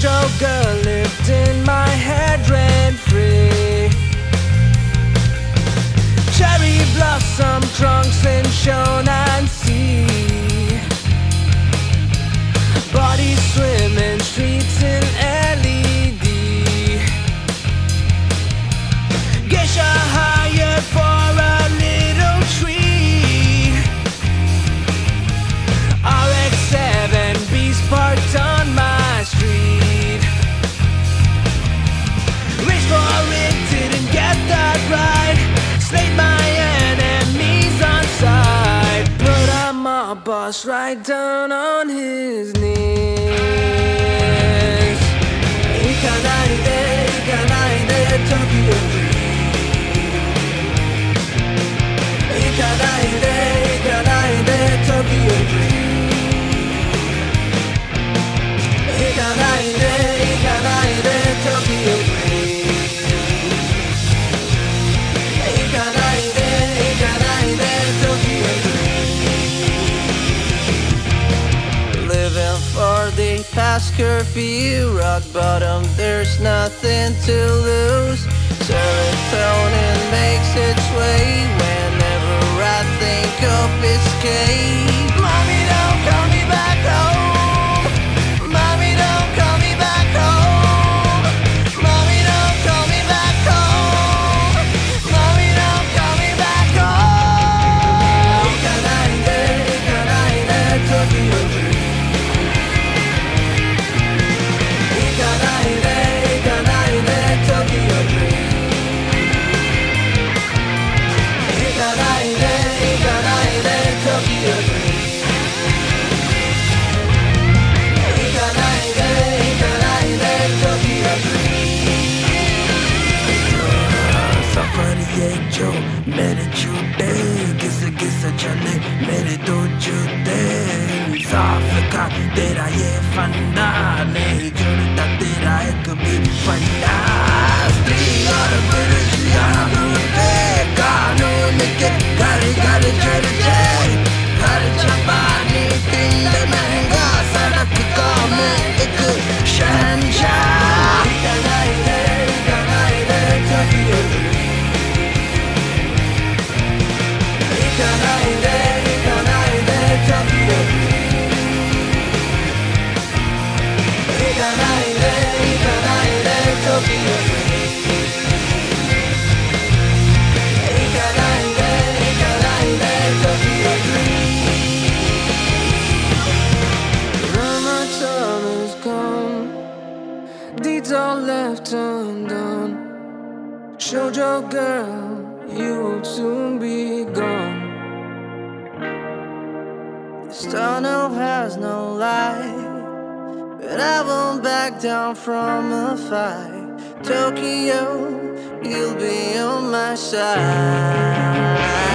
Jojo girl lived in my head rent-free. Cherry blossom trunks in Shonan Sea. Bodies swimming streets in LED. Geisha hired for a little tree. RX-7 beast parked on my street. Reach for it, didn't get that right. Slayed my enemies on sight. Put a mob boss right down on his knees. Ikanai de, ikanai de Tokyo dream. Ikanai de, ikanai de Tokyo dream. Past curfew, rock bottom, there's nothing to lose. Serotonin makes its way whenever I think of escape. Mommy, don't call me back home. Mommy, don't call me back home. Mommy, don't call me back home. Mommy, don't call me back home. Ikanai de Tokyo dream. मेरे झूठे किसी किसे चले मेरे दो जूते साफ का तेरा ये फंदा नहीं जुड़ता तेरा एक भी फंदा स्त्री और पुरुष यहाँ होते कानून के घर घर चर्चे घर छपानी पिंड महंगा सड़क का मैं एक शहंशाह इतना ही रहे Ramadan is gone, deeds are left undone. Shoujo girl, you will soon be gone. Starno has no light, but I won't back down from a fight. Tokyo, you'll be on my side.